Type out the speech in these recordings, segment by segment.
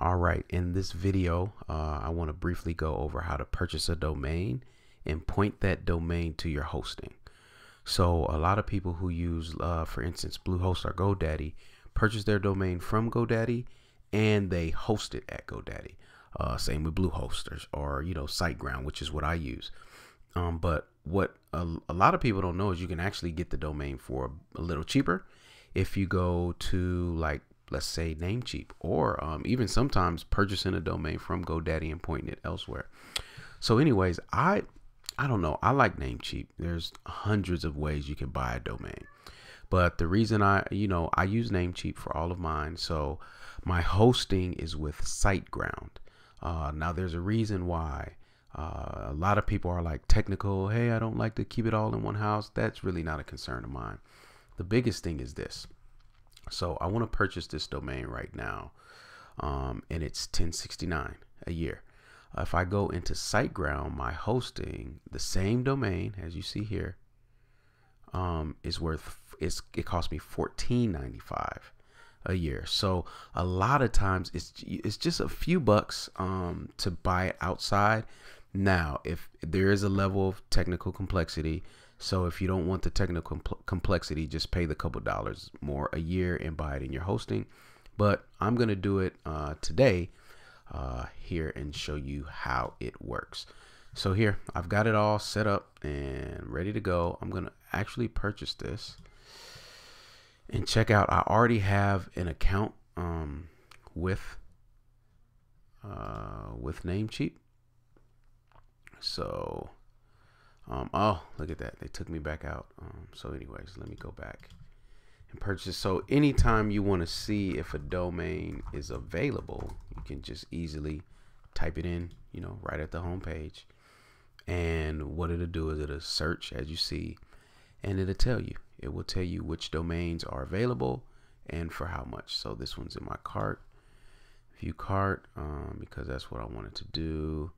All right, in this video, I want to briefly go over how to purchase a domain and point that domain to your hosting. So a lot of people who use, for instance, Bluehost or GoDaddy, purchase their domain from GoDaddy and they host it at GoDaddy. Same with Bluehost or SiteGround, which is what I use. But what a lot of people don't know is you can actually get the domain for a little cheaper if you go to, like, let's say Namecheap, or even sometimes purchasing a domain from GoDaddy and pointing it elsewhere. So anyways, I don't know, I like Namecheap. There's hundreds of ways you can buy a domain, but the reason I use Namecheap for all of mine. So my hosting is with SiteGround. Now there's a reason why a lot of people are like technical. Hey, I don't like to keep it all in one house. That's really not a concern of mine. The biggest thing is this. So I want to purchase this domain right now, and it's $10.69 a year. If I go into SiteGround, my hosting, the same domain as you see here, it cost me $14.95 a year. So a lot of times it's just a few bucks to buy it outside. Now, if there is a level of technical complexity, so if you don't want the technical complexity, just pay the couple dollars more a year and buy it in your hosting. But I'm going to do it today here and show you how it works. So here, I've got it all set up and ready to go. I'm going to actually purchase this and check out. I already have an account with Namecheap. So... oh, look at that. They took me back out. So anyways, let me go back and purchase. So anytime you want to see if a domain is available, you can just easily type it in, right at the home page. And what it'll do is it'll search, as you see, and it'll tell you. It will tell you which domains are available and for how much. So this one's in my cart, view cart, because that's what I wanted to do.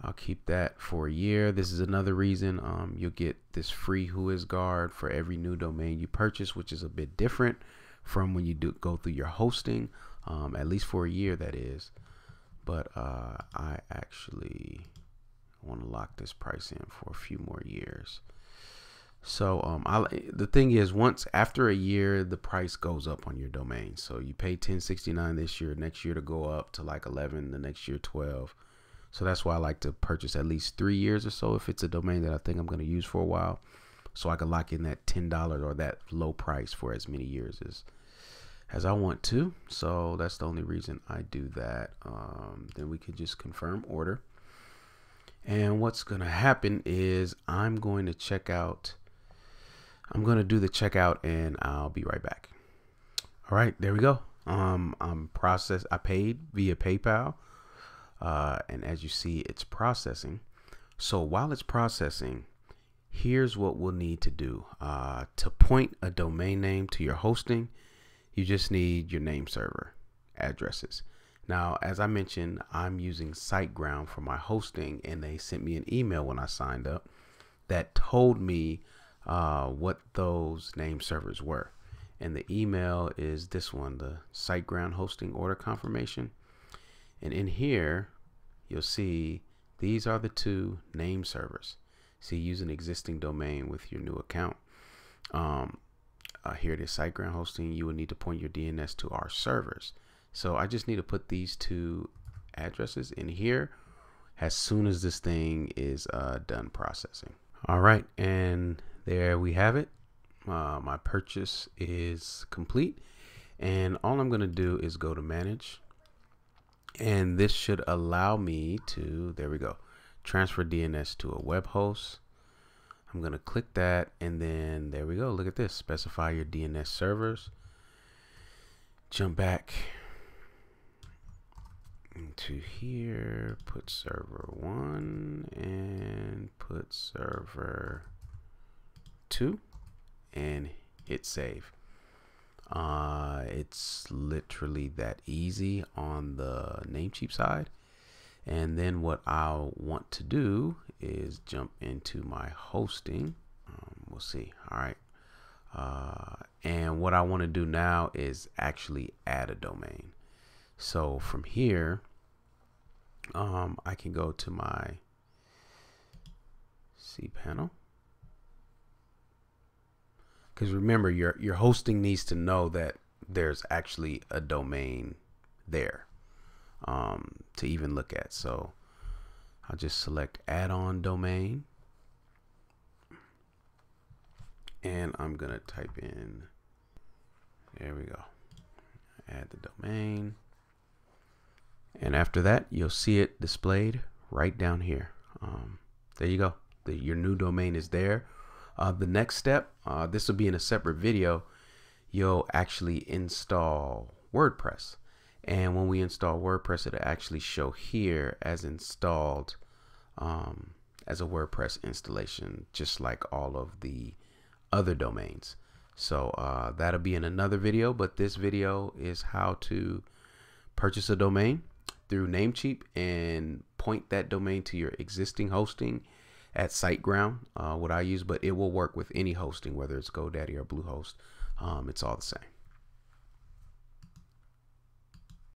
I'll keep that for a year. This is another reason you'll get this free WhoisGuard for every new domain you purchase, which is a bit different from when you go through your hosting, at least for a year, that is. But I actually want to lock this price in for a few more years. So the thing is, after a year, the price goes up on your domain. So you pay $10.69 this year, next year to go up to like $11, the next year $12. So that's why I like to purchase at least 3 years or so if it's a domain that I think I'm going to use for a while, so I can lock in that $10 or that low price for as many years as I want to. So that's the only reason I do that. Then we can just confirm order. And what's going to happen is I'm going to do the checkout and I'll be right back. All right, there we go. I paid via PayPal. And as you see, it's processing. So while it's processing, here's what we'll need to do. To point a domain name to your hosting, you just need your name server addresses. Now, as I mentioned, I'm using SiteGround for my hosting, and they sent me an email when I signed up that told me what those name servers were. And the email is this one, the SiteGround hosting order confirmation. And in here, you'll see these are the two name servers. So use an existing domain with your new account. Here it is, SiteGround hosting. You will need to point your DNS to our servers. So I just need to put these two addresses in here as soon as this thing is done processing. All right, and there we have it. My purchase is complete. And all I'm going to do is go to manage. And this should allow me to, there we go, transfer DNS to a web host. I'm going to click that, and then there we go. Look at this. Specify your DNS servers. Jump back into here, put server 1 and put server 2 and hit save. It's literally that easy on the Namecheap side. And then what I'll want to do is jump into my hosting. We'll see. All right. And what I want to do now is actually add a domain. So from here, I can go to my cPanel, because remember, your hosting needs to know that there's actually a domain there to even look at. So I'll just select add-on domain, and I'm gonna type in, there we go, add the domain, and after that you'll see it displayed right down here. There you go, your new domain is there. The next step, this will be in a separate video, you'll actually install WordPress. And when we install WordPress, it'll actually show here as installed, as a WordPress installation, just like all of the other domains. So that'll be in another video, but this video is how to purchase a domain through Namecheap and point that domain to your existing hosting at SiteGround, what I use, but it will work with any hosting, whether it's GoDaddy or Bluehost. It's all the same.